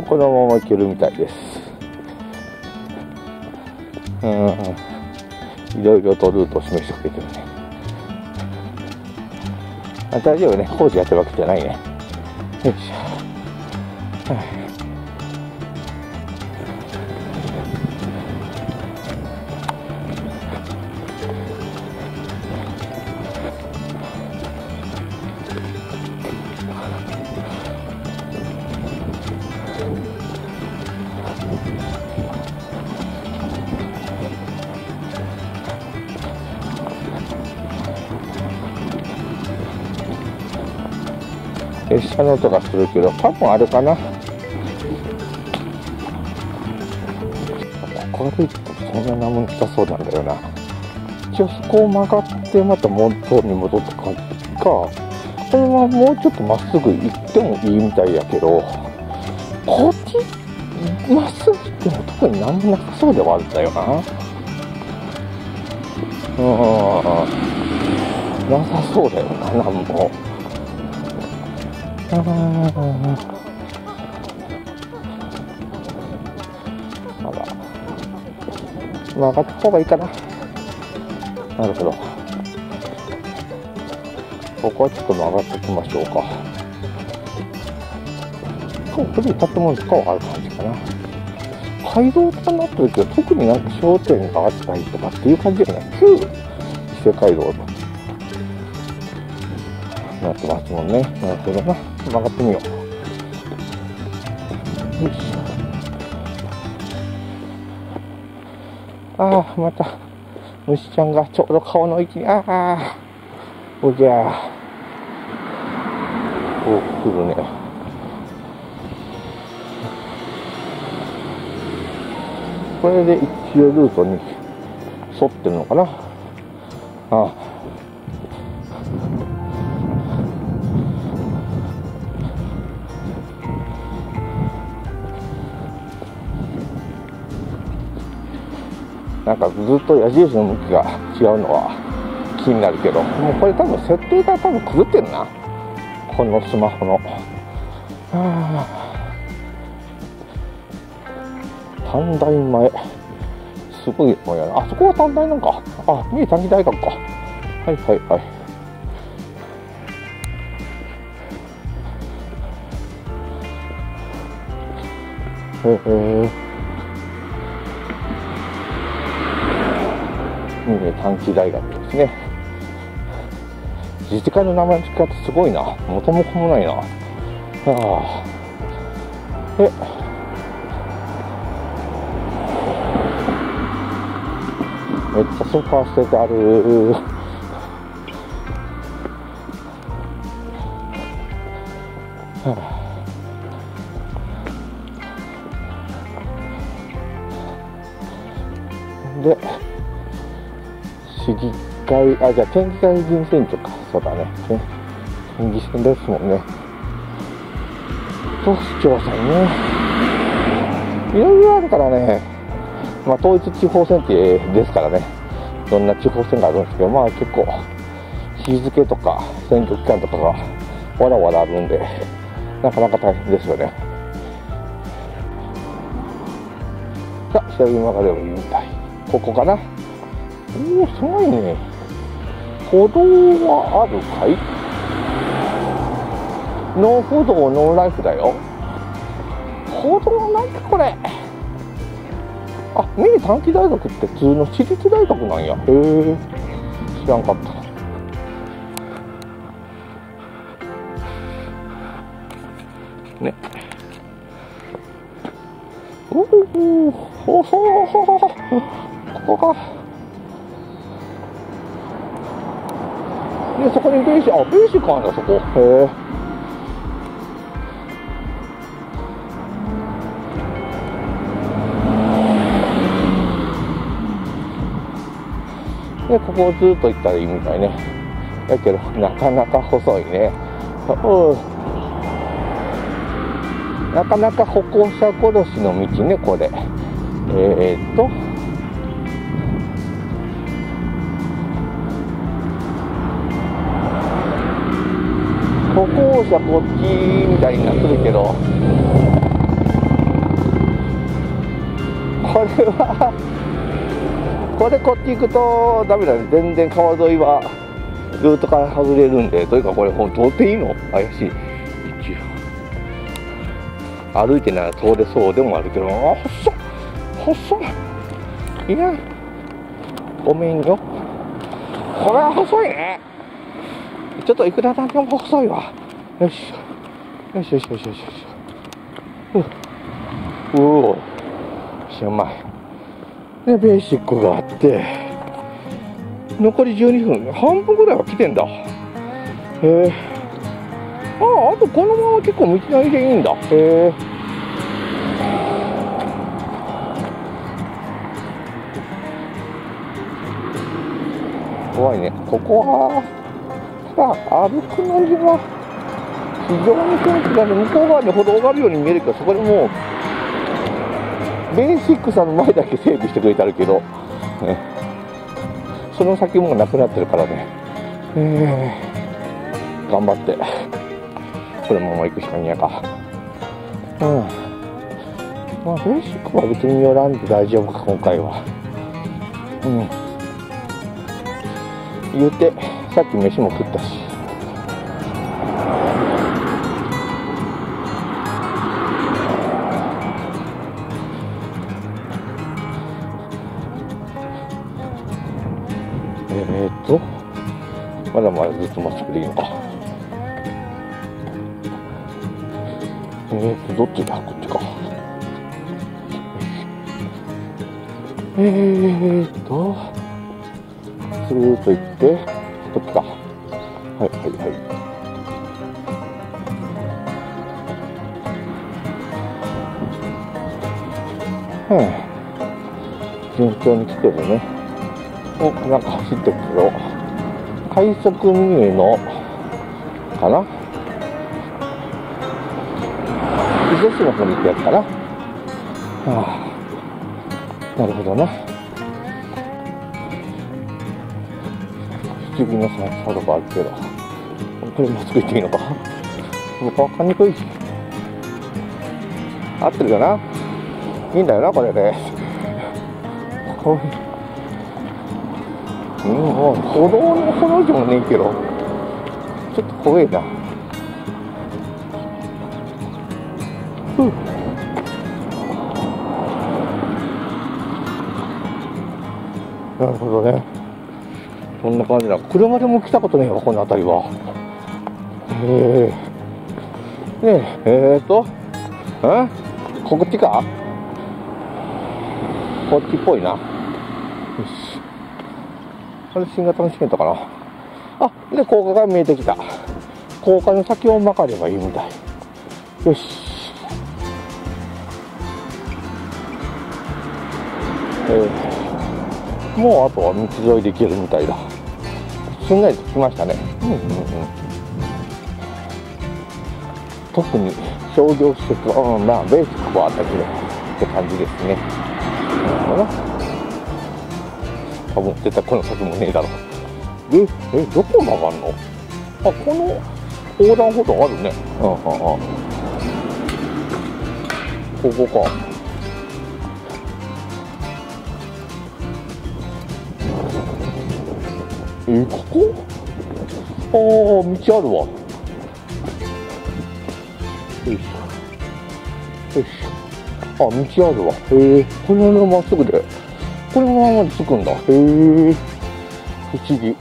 今日このまま行けるみたいです。いろいろとルートを示してくれてるね。あ、大丈夫ね、工事やってるわけじゃないね。よいしょ、はい、列車の音がするけど、多分あれかな、ここ歩いてそんな何も来たそうなんだよな。一応そこを曲がってまた元に戻って感じか、これはもうちょっとまっすぐ行ってもいいみたいやけど、こっちまっすぐ行っても特に何もなさそうではあるんだよな。なさそうだよな、何も。曲がった方がいいかな。なるほど。ここはちょっと曲がっておきましょうか。こう古い建物とかはある感じかな。街道となってるけど、特になんか商店があったりとかっていう感じじゃない。旧伊勢街道と。なってますもんね。なるほどな。曲がってみよう。よいしょ。ああ、また虫ちゃんがちょうど顔の位置に、ああ、おじゃあ、お、来るね。これで一応ルートに沿ってるのかな。ああ。なんかずっと矢印の向きが違うのは気になるけど、もうこれ多分設定が多分狂ってるな、このスマホの。短大前、すごいもんやな。あそこは短大なんか、あ、三重短期大学か。はいはいはい。短期大学ですね。自治会の名前の付き方すごいな。元も子もないな。はあ。え。めっちゃスーパーしててある。はあ。市議会、あ、じゃあ県議会議員選挙か。そうだね、県議選ですもんね。と市長さんね、いろいろあるからね。まあ統一地方選ってですからね、どんな地方選があるんですけど、まあ結構日付とか選挙期間とかがわらわらあるんで、なかなか大変ですよね。さあ、下に曲がればいいみたい。ここかな。おお、すごいね。歩道はあるかい？ノー歩道、ノーライフだよ。歩道ないか、これ。あ、三重短期大学って普通の私立大学なんや。へえ、知らんかった。ね。おお、ほほほほほ。ここか。で、そこにベーシック、あ、ベーシックあるんだ、そこ。へえ。で、ここをずっと行ったらいいみたいね。だけど、なかなか細いね。なかなか歩行者殺しの道ね、これ。歩行者こっちみたいになってるけど、れはこれこっち行くとダメだね。全然川沿いはルートから外れるんで。というかこれもう通っていいの？怪しい。一応歩いてなら通れそうでもあるけど、あ、細っ細い。いやごめんよ、これは細いね。ちょっといくらだけも細いわ。よしよしよしよしよしよし。うおー狭いで、ベーシックがあって残り12分、半分ぐらいは来てんだ。へえ。ああ、あとこのまま結構道のりでいいんだ。へえ。怖いねここは。ただ歩くのには非常に雰囲気がある。向こう側に歩道があるように見えるけど、そこでもうベーシックさんの前だけ整備してくれてあるけど、ね、その先もなくなってるからね、頑張ってこのまま行くしかねえか。まあベーシックは別に寄らんで大丈夫か今回は。言うてさっき飯も食ったし。まだまだずっとまっすぐでいいのか。どっちだ、こっちか。スルーと行ってこっちか。はいはいはい。順調に来てるね。お、なんか走ってるけど。快速見えのかな、伊勢市の方に行くやつかな。なるほどな。不思議な坂とかあるけど、これまっすぐ行っていいのか、分かりにくい。合ってるかな、いいんだよなこれで。歩道の歩道でもねえけど、ちょっと怖えな。なるほどね。こんな感じだ。車でも来たことねえわこの辺りは。ねえ、こっちか、こっちっぽいな。よし、これ新型の試験とかな。あ、で高架が見えてきた。高架の先を曲がればいいみたい。よし、もうあとは道沿いで行けるみたいだ。すんなりと来ましたね。特に商業施設は、まあベーシックはあったけどって感じですね。なるほど、絶対この先もねえだろ。どこ曲がるの？あ、この横断歩道あるね。ここか。ここ？ああ、道あるわ。よいしょ。よいしょ。あ、道あるわ。これはまっすぐで。これもままにつくんだ。へえ、不思議。